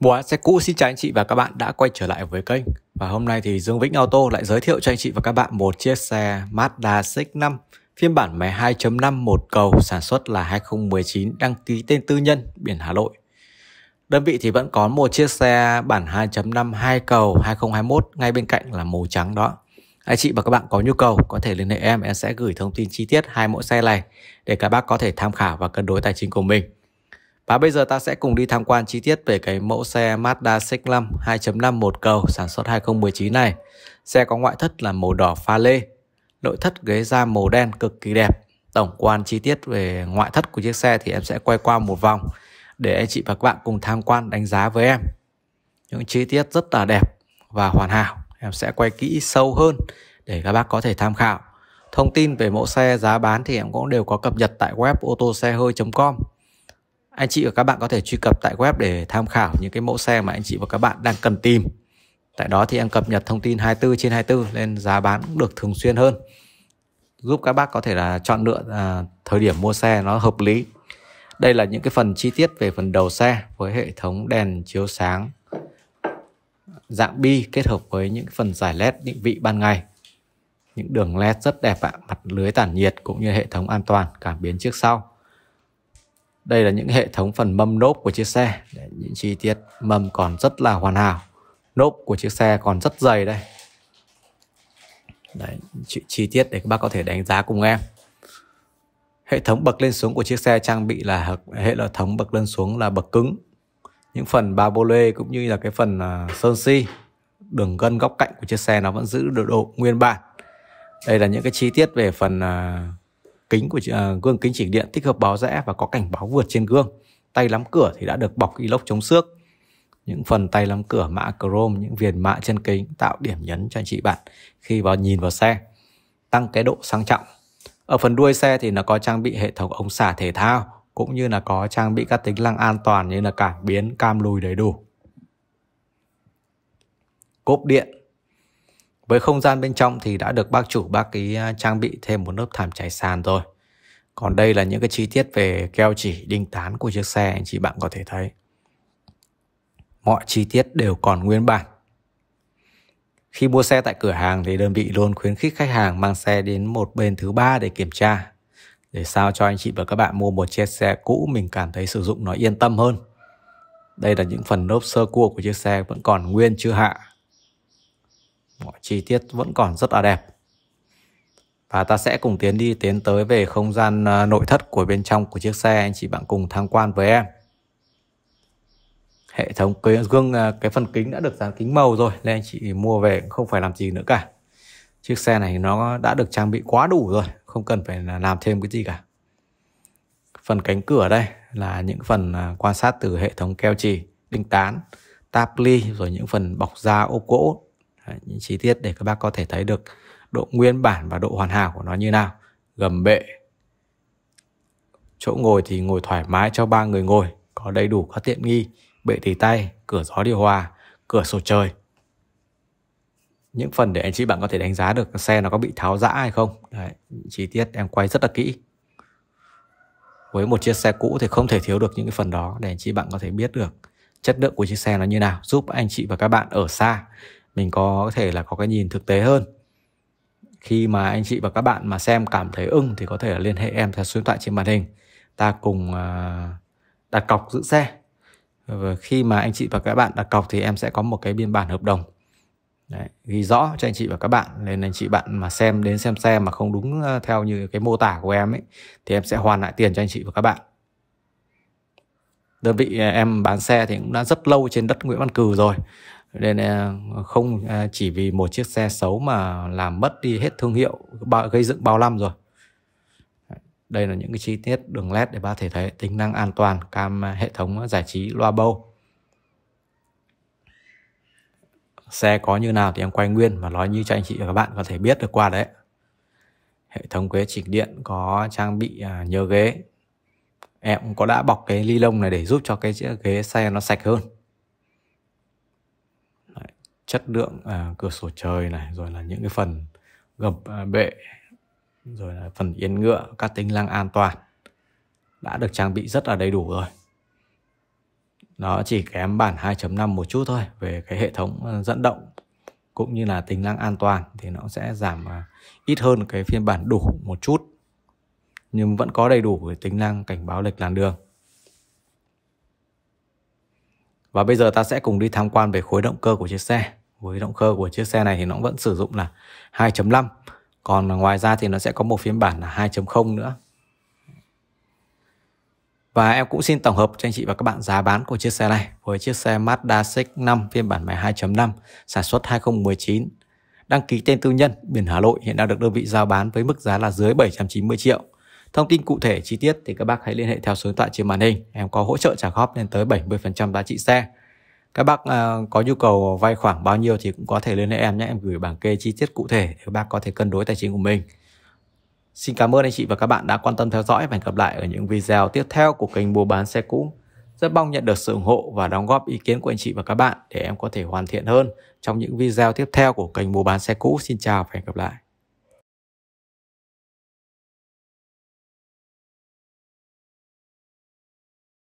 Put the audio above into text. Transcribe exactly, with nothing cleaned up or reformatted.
Mua bán xe cũ, xin chào anh chị và các bạn đã quay trở lại với kênh. Và hôm nay thì Dương Vĩnh Auto lại giới thiệu cho anh chị và các bạn một chiếc xe Mazda xê ích năm phiên bản máy hai chấm năm một cầu, sản xuất là hai không một chín, đăng ký tên tư nhân, biển Hà Nội. Đơn vị thì vẫn có một chiếc xe bản hai chấm năm hai cầu hai không hai mốt ngay bên cạnh là màu trắng đó. Anh chị và các bạn có nhu cầu có thể liên hệ em, em sẽ gửi thông tin chi tiết hai mẫu xe này để các bác có thể tham khảo và cân đối tài chính của mình. Và bây giờ ta sẽ cùng đi tham quan chi tiết về cái mẫu xe Mazda xê ích năm hai chấm năm một cầu sản xuất hai không một chín này. Xe có ngoại thất là màu đỏ pha lê, nội thất ghế da màu đen cực kỳ đẹp. Tổng quan chi tiết về ngoại thất của chiếc xe thì em sẽ quay qua một vòng để anh chị và các bạn cùng tham quan đánh giá với em. Những chi tiết rất là đẹp và hoàn hảo, em sẽ quay kỹ sâu hơn để các bác có thể tham khảo. Thông tin về mẫu xe, giá bán thì em cũng đều có cập nhật tại web otoxehoi chấm com. Anh chị và các bạn có thể truy cập tại web để tham khảo những cái mẫu xe mà anh chị và các bạn đang cần tìm. Tại đó thì em cập nhật thông tin hai mươi tư trên hai mươi tư nên giá bán cũng được thường xuyên hơn, giúp các bác có thể là chọn lựa à, thời điểm mua xe nó hợp lý. Đây là những cái phần chi tiết về phần đầu xe với hệ thống đèn chiếu sáng dạng bi kết hợp với những phần giải led định vị ban ngày. Những đường led rất đẹp ạ, mặt lưới tản nhiệt cũng như hệ thống an toàn cảm biến trước sau. Đây là những hệ thống phần mâm nốp của chiếc xe. Đấy, những chi tiết mâm còn rất là hoàn hảo. Nốp của chiếc xe còn rất dày đây. Đấy, chi, chi tiết để các bác có thể đánh giá cùng em. Hệ thống bậc lên xuống của chiếc xe trang bị là hệ thống bậc lên xuống là bậc cứng. Những phần ba bô lê cũng như là cái phần sơn xi, đường gân góc cạnh của chiếc xe nó vẫn giữ được độ nguyên bản. Đây là những cái chi tiết về phần kính của uh, gương kính chỉnh điện tích hợp báo rẽ và có cảnh báo vượt trên gương. Tay lắm cửa thì đã được bọc inox chống xước. Những phần tay lắm cửa mạ chrome, những viền mạ trên kính tạo điểm nhấn cho anh chị bạn khi vào nhìn vào xe, tăng cái độ sang trọng. Ở phần đuôi xe thì nó có trang bị hệ thống ống xả thể thao cũng như là có trang bị các tính năng an toàn như là cảm biến cam lùi đầy đủ. Cốp điện với không gian bên trong thì đã được bác chủ bác ý trang bị thêm một lớp thảm trải sàn rồi. Còn đây là những cái chi tiết về keo chỉ đinh tán của chiếc xe, anh chị bạn có thể thấy. Mọi chi tiết đều còn nguyên bản. Khi mua xe tại cửa hàng thì đơn vị luôn khuyến khích khách hàng mang xe đến một bên thứ ba để kiểm tra. Để sao cho anh chị và các bạn mua một chiếc xe cũ mình cảm thấy sử dụng nó yên tâm hơn. Đây là những phần lốp sơ cua của chiếc xe vẫn còn nguyên chưa hạ. Mọi chi tiết vẫn còn rất là đẹp. Và ta sẽ cùng tiến đi tiến tới về không gian nội thất của bên trong của chiếc xe, anh chị bạn cùng tham quan với em. Hệ thống cái gương, cái phần kính đã được dán kính màu rồi nên anh chị mua về cũng không phải làm gì nữa cả. Chiếc xe này nó đã được trang bị quá đủ rồi, không cần phải làm thêm cái gì cả. Phần cánh cửa đây là những phần quan sát từ hệ thống keo chì, đinh tán, táp ly rồi những phần bọc da ốp gỗ. Những chi tiết để các bác có thể thấy được độ nguyên bản và độ hoàn hảo của nó như nào. Gầm bệ, chỗ ngồi thì ngồi thoải mái cho ba người ngồi, có đầy đủ các tiện nghi, bệ tì tay, cửa gió điều hòa, cửa sổ trời. Những phần để anh chị bạn có thể đánh giá được xe nó có bị tháo giã hay không. Đấy, chi tiết em quay rất là kỹ. Với một chiếc xe cũ thì không thể thiếu được những cái phần đó để anh chị bạn có thể biết được chất lượng của chiếc xe nó như nào, giúp anh chị và các bạn ở xa mình có thể là có cái nhìn thực tế hơn. Khi mà anh chị và các bạn mà xem cảm thấy ưng thì có thể là liên hệ em theo số điện thoại trên màn hình. Ta cùng đặt cọc giữ xe. Và khi mà anh chị và các bạn đặt cọc thì em sẽ có một cái biên bản hợp đồng. Đấy, ghi rõ cho anh chị và các bạn. Nên anh chị bạn mà xem đến xem xe mà không đúng theo như cái mô tả của em ấy, thì em sẽ hoàn lại tiền cho anh chị và các bạn. Đơn vị em bán xe thì cũng đã rất lâu trên đất Nguyễn Văn Cừ rồi. Nên không chỉ vì một chiếc xe xấu mà làm mất đi hết thương hiệu gây dựng bao năm rồi. Đây là những cái chi tiết đường led để ba thể thấy tính năng an toàn, cam hệ thống giải trí loa bâu. Xe có như nào thì em quay nguyên và nói như cho anh chị và các bạn có thể biết được qua đấy. Hệ thống ghế chỉnh điện có trang bị nhớ ghế. Em cũng có đã bọc cái ly lông này để giúp cho cái ghế xe nó sạch hơn. Chất lượng à, cửa sổ trời này, rồi là những cái phần gập à, bệ, rồi là phần yên ngựa, các tính năng an toàn đã được trang bị rất là đầy đủ rồi. Nó chỉ kém bản hai chấm năm một chút thôi về cái hệ thống dẫn động cũng như là tính năng an toàn, thì nó sẽ giảm ít hơn cái phiên bản đủ một chút, nhưng vẫn có đầy đủ cái tính năng cảnh báo lệch làn đường. Và bây giờ ta sẽ cùng đi tham quan về khối động cơ của chiếc xe. Với động cơ của chiếc xe này thì nó vẫn sử dụng là hai chấm năm. Còn ngoài ra thì nó sẽ có một phiên bản là hai chấm không nữa. Và em cũng xin tổng hợp cho anh chị và các bạn giá bán của chiếc xe này. Với chiếc xe Mazda xê ích năm phiên bản máy hai chấm năm sản xuất hai không một chín, đăng ký tên tư nhân, biển Hà Nội, hiện đang được đơn vị giao bán với mức giá là dưới bảy trăm chín mươi triệu. Thông tin cụ thể chi tiết thì các bác hãy liên hệ theo số điện thoại trên màn hình. Em có hỗ trợ trả góp lên tới bảy mươi phần trăm giá trị xe. Các bác uh, có nhu cầu vay khoảng bao nhiêu thì cũng có thể liên hệ em nhé. Em gửi bảng kê chi tiết cụ thể để các bác có thể cân đối tài chính của mình. Xin cảm ơn anh chị và các bạn đã quan tâm theo dõi, và hẹn gặp lại ở những video tiếp theo của kênh Mua Bán Xe Cũ. Rất mong nhận được sự ủng hộ và đóng góp ý kiến của anh chị và các bạn để em có thể hoàn thiện hơn trong những video tiếp theo của kênh Mua Bán Xe Cũ. Xin chào và hẹn gặp lại.